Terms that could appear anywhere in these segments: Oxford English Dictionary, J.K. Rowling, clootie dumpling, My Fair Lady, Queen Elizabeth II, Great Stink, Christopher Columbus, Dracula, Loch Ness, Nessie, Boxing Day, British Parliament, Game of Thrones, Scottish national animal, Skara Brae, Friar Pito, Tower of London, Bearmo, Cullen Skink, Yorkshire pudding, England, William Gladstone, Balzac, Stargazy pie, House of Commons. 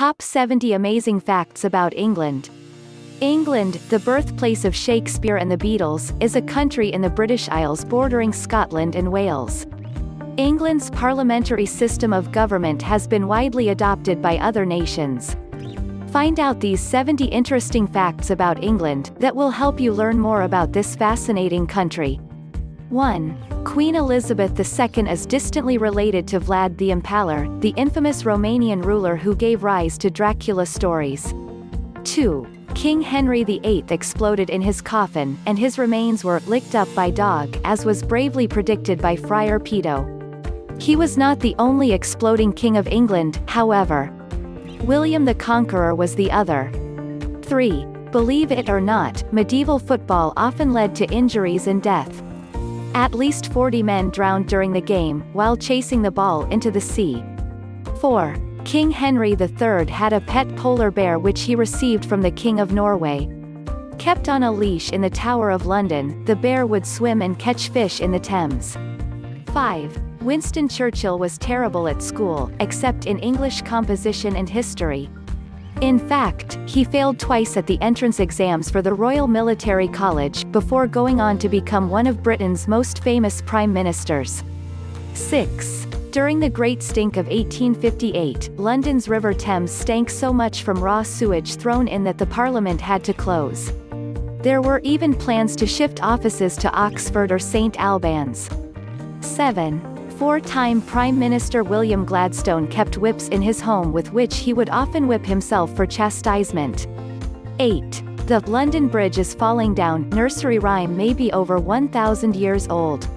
Top 70 Amazing Facts About England. England, the birthplace of Shakespeare and the Beatles, is a country in the British Isles bordering Scotland and Wales. England's parliamentary system of government has been widely adopted by other nations. Find out these 70 interesting facts about England that will help you learn more about this fascinating country. 1. Queen Elizabeth II is distantly related to Vlad the Impaler, the infamous Romanian ruler who gave rise to Dracula stories. 2. King Henry VIII exploded in his coffin, and his remains were licked up by dog, as was bravely predicted by Friar Pito. He was not the only exploding king of England, however. William the Conqueror was the other. 3. Believe it or not, medieval football often led to injuries and death. At least 40 men drowned during the game, while chasing the ball into the sea. 4. King Henry III had a pet polar bear which he received from the King of Norway. Kept on a leash in the Tower of London, the bear would swim and catch fish in the Thames. 5. Winston Churchill was terrible at school, except in English composition and history. In fact, he failed twice at the entrance exams for the Royal Military College, before going on to become one of Britain's most famous prime ministers. 6. During the Great Stink of 1858, London's River Thames stank so much from raw sewage thrown in that the Parliament had to close. There were even plans to shift offices to Oxford or St Albans. 7. Four-time Prime Minister William Gladstone kept whips in his home with which he would often whip himself for chastisement. 8. The London Bridge is falling down nursery rhyme may be over 1,000 years old.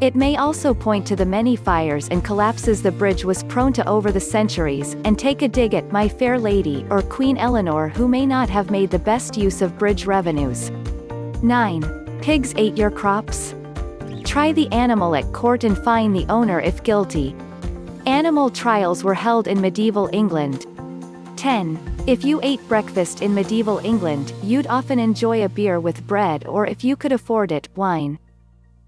It may also point to the many fires and collapses the bridge was prone to over the centuries, and take a dig at My Fair Lady or Queen Eleanor, who may not have made the best use of bridge revenues. 9. Pigs ate your crops? Try the animal at court and fine the owner if guilty. Animal trials were held in medieval England. 10. If you ate breakfast in medieval England, you'd often enjoy a beer with bread, or if you could afford it, wine.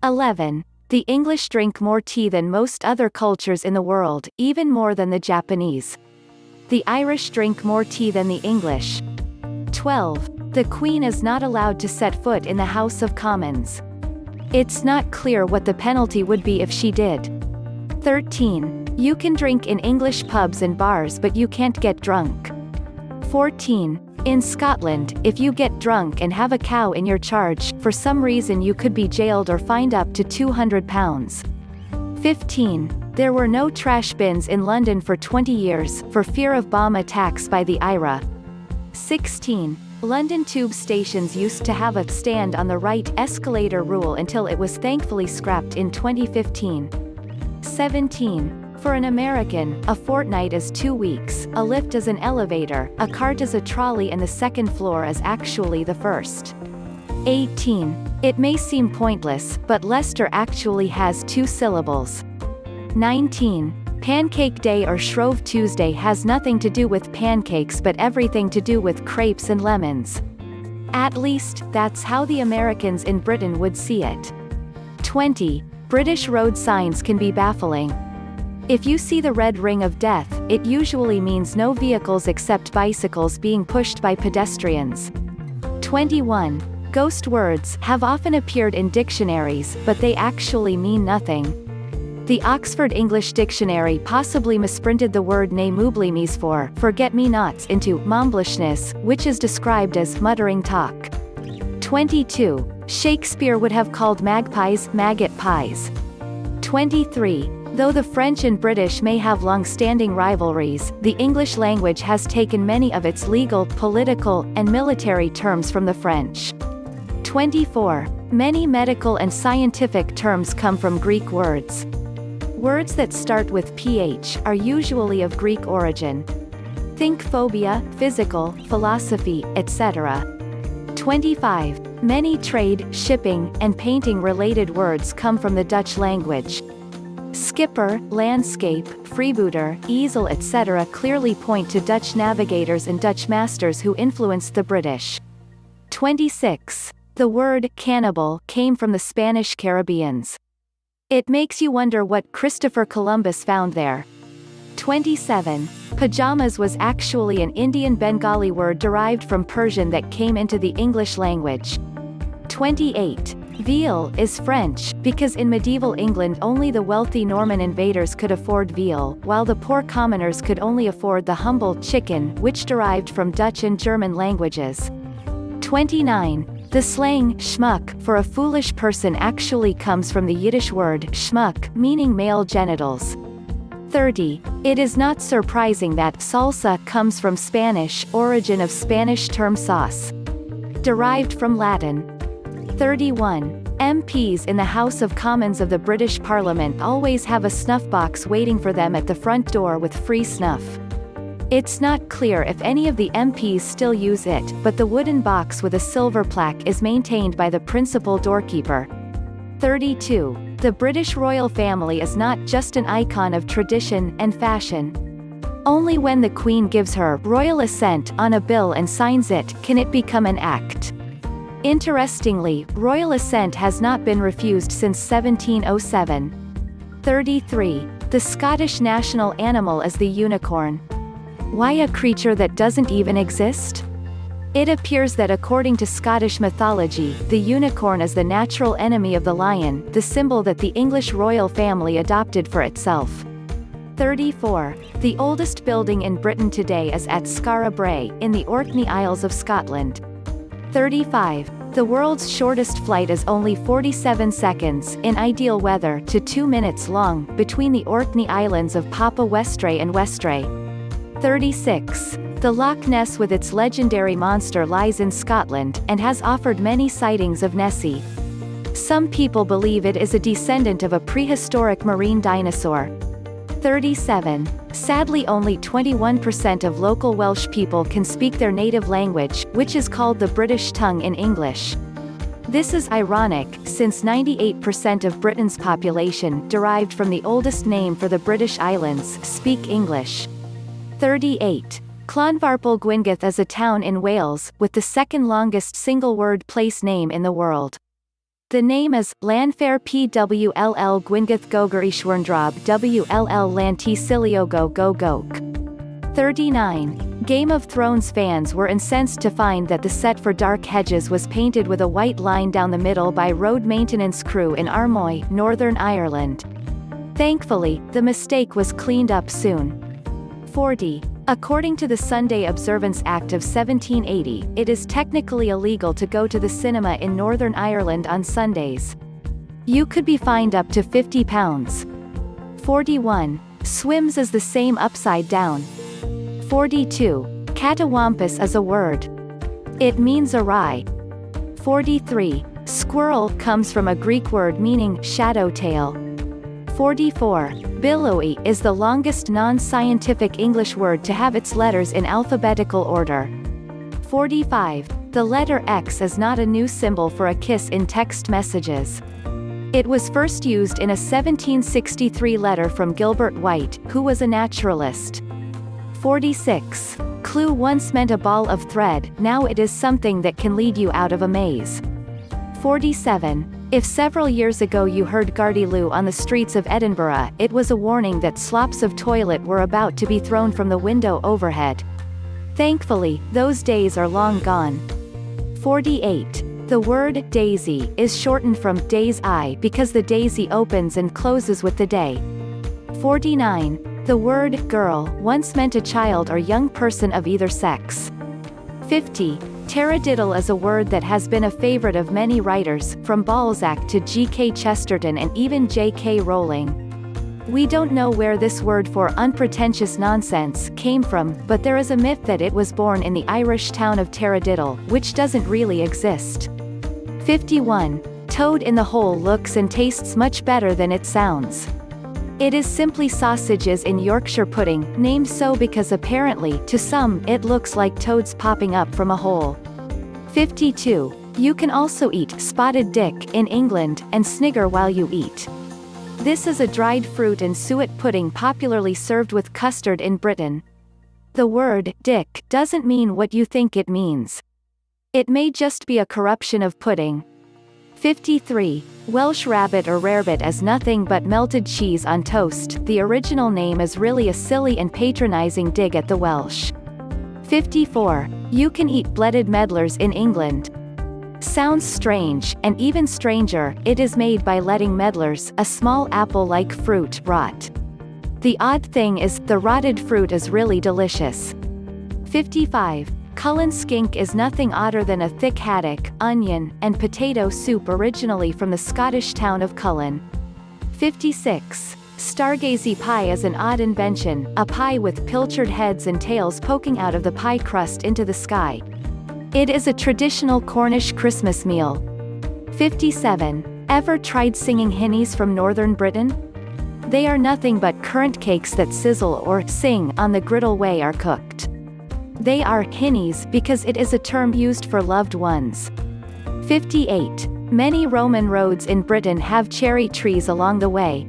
11. The English drink more tea than most other cultures in the world, even more than the Japanese. The Irish drink more tea than the English. 12. The Queen is not allowed to set foot in the House of Commons. It's not clear what the penalty would be if she did. 13. You can drink in English pubs and bars, but you can't get drunk. 14. In Scotland, if you get drunk and have a cow in your charge, for some reason you could be jailed or fined up to £200. 15. There were no trash bins in London for 20 years, for fear of bomb attacks by the IRA. 16. London tube stations used to have a stand on the right escalator rule until it was thankfully scrapped in 2015. 17. For an American, a fortnight is 2 weeks, a lift is an elevator, a cart is a trolley, and the second floor is actually the first. 18. It may seem pointless, but Leicester actually has 2 syllables. 19. Pancake Day or Shrove Tuesday has nothing to do with pancakes but everything to do with crepes and lemons. At least, that's how the Americans in Britain would see it. 20. British road signs can be baffling. If you see the red ring of death, it usually means no vehicles except bicycles being pushed by pedestrians. 21. Ghost words have often appeared in dictionaries, but they actually mean nothing. The Oxford English Dictionary possibly misprinted the word ne mublimis for forget-me-nots into mumblishness, which is described as muttering talk. 22. Shakespeare would have called magpies maggot pies. 23. Though the French and British may have long-standing rivalries, the English language has taken many of its legal, political, and military terms from the French. 24. Many medical and scientific terms come from Greek words. Words that start with PH are usually of Greek origin. Think phobia, physical, philosophy, etc. 25. Many trade, shipping, and painting-related words come from the Dutch language. Skipper, landscape, freebooter, easel, etc. clearly point to Dutch navigators and Dutch masters who influenced the British. 26. The word cannibal came from the Spanish Caribbeans. It makes you wonder what Christopher Columbus found there. 27. Pajamas was actually an Indian Bengali word derived from Persian that came into the English language. 28. Veal is French, because in medieval England only the wealthy Norman invaders could afford veal, while the poor commoners could only afford the humble chicken, which derived from Dutch and German languages. 29. The slang schmuck for a foolish person actually comes from the Yiddish word schmuck, meaning male genitals. 30. It is not surprising that salsa comes from Spanish, origin of Spanish term sauce, derived from Latin. 31. MPs in the House of Commons of the British Parliament always have a snuff box waiting for them at the front door with free snuff. It's not clear if any of the MPs still use it, but the wooden box with a silver plaque is maintained by the principal doorkeeper. 32. The British royal family is not just an icon of tradition and fashion. Only when the Queen gives her royal assent on a bill and signs it can it become an act. Interestingly, royal assent has not been refused since 1707. 33. The Scottish national animal is the unicorn. Why a creature that doesn't even exist? It appears that according to Scottish mythology, the unicorn is the natural enemy of the lion, the symbol that the English royal family adopted for itself. 34. The oldest building in Britain today is at Skara Brae, in the Orkney Isles of Scotland. 35. The world's shortest flight is only 47 seconds, in ideal weather, to 2 minutes long, between the Orkney Islands of Papa Westray and Westray. 36. The Loch Ness with its legendary monster lies in Scotland, and has offered many sightings of Nessie. Some people believe it is a descendant of a prehistoric marine dinosaur. 37. Sadly, only 21% of local Welsh people can speak their native language, which is called the British tongue in English. This is ironic, since 98% of Britain's population, derived from the oldest name for the British Islands, speak English. 38. Clonvarpel Gwyngyth is a town in Wales, with the second longest single-word place name in the world. The name is Lanfair Pwll Gwyngyth Gogerishwerndrab Wll Lanti Siliogo Go Gok. 39. Game of Thrones fans were incensed to find that the set for Dark Hedges was painted with a white line down the middle by road maintenance crew in Armoy, Northern Ireland. Thankfully, the mistake was cleaned up soon. 40. According to the Sunday Observance Act of 1780, it is technically illegal to go to the cinema in Northern Ireland on Sundays. You could be fined up to £50. 41. Swims is the same upside down. 42. Catawampus is a word. It means a rye. 43. Squirrel comes from a Greek word meaning shadow tail. 44. Billowy is the longest non-scientific English word to have its letters in alphabetical order. 45. The letter X is not a new symbol for a kiss in text messages. It was first used in a 1763 letter from Gilbert White, who was a naturalist. 46. Clue once meant a ball of thread, now it is something that can lead you out of a maze. 47. If several years ago you heard Garty Lou on the streets of Edinburgh, it was a warning that slops of toilet were about to be thrown from the window overhead. Thankfully, those days are long gone. 48. The word daisy is shortened from day's eye because the daisy opens and closes with the day. 49. The word girl once meant a child or young person of either sex. 50. Teradiddle is a word that has been a favorite of many writers, from Balzac to G.K. Chesterton and even J.K. Rowling. We don't know where this word for unpretentious nonsense came from, but there is a myth that it was born in the Irish town of Teradiddle, which doesn't really exist. 51. Toad in the hole looks and tastes much better than it sounds. It is simply sausages in Yorkshire pudding, named so because apparently, to some, it looks like toads popping up from a hole. 52. You can also eat spotted dick in England, and snigger while you eat. This is a dried fruit and suet pudding popularly served with custard in Britain. The word dick doesn't mean what you think it means. It may just be a corruption of pudding. 53. Welsh rabbit or rarebit is nothing but melted cheese on toast. The original name is really a silly and patronizing dig at the Welsh. 54. You can eat blooded medlars in England. Sounds strange, and even stranger, it is made by letting medlars, a small apple-like fruit, rot. The odd thing is, the rotted fruit is really delicious. 55. Cullen skink is nothing odder than a thick haddock, onion, and potato soup originally from the Scottish town of Cullen. 56. Stargazy pie is an odd invention, a pie with pilchard heads and tails poking out of the pie crust into the sky. It is a traditional Cornish Christmas meal. 57. Ever tried singing hinnies from northern Britain? They are nothing but currant cakes that sizzle or sing on the griddle way are cooked. They are hinnies because it is a term used for loved ones. 58. Many Roman roads in Britain have cherry trees along the way.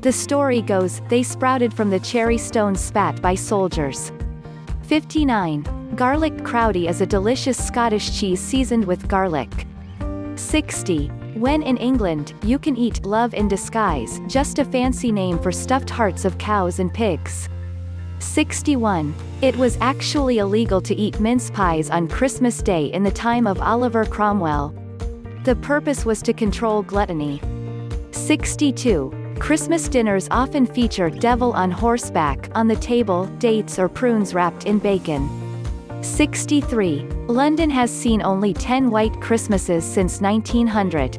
The story goes, they sprouted from the cherry stones spat by soldiers. 59. Garlic crowdie is a delicious Scottish cheese seasoned with garlic. 60. When in England, you can eat love in disguise, just a fancy name for stuffed hearts of cows and pigs. 61. It was actually illegal to eat mince pies on Christmas Day in the time of Oliver Cromwell. The purpose was to control gluttony. 62. Christmas dinners often feature devil on horseback on the table, dates or prunes wrapped in bacon. 63. London has seen only 10 white Christmases since 1900.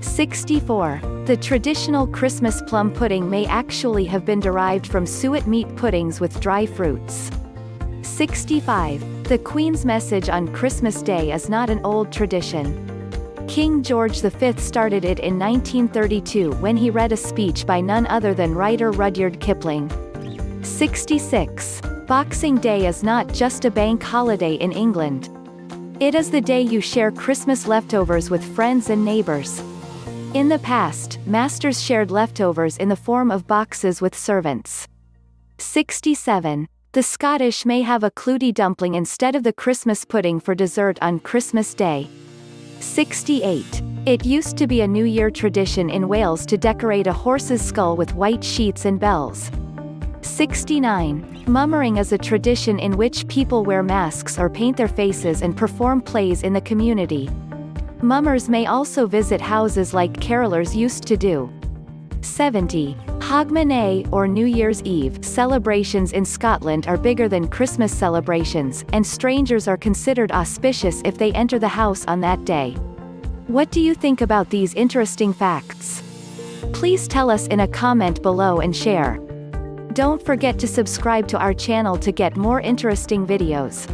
64. The traditional Christmas plum pudding may actually have been derived from suet meat puddings with dry fruits. 65. The Queen's message on Christmas Day is not an old tradition. King George V started it in 1932 when he read a speech by none other than writer Rudyard Kipling. 66. Boxing Day is not just a bank holiday in England. It is the day you share Christmas leftovers with friends and neighbors. In the past, masters shared leftovers in the form of boxes with servants. 67. The Scottish may have a clootie dumpling instead of the Christmas pudding for dessert on Christmas Day. 68. It used to be a New Year tradition in Wales to decorate a horse's skull with white sheets and bells. 69. Mummering is a tradition in which people wear masks or paint their faces and perform plays in the community. Mummers may also visit houses like carolers used to do. 70. Hogmanay, or New Year's Eve, celebrations in Scotland are bigger than Christmas celebrations, and strangers are considered auspicious if they enter the house on that day. What do you think about these interesting facts? Please tell us in a comment below and share. Don't forget to subscribe to our channel to get more interesting videos.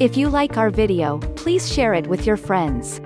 If you like our video, please share it with your friends.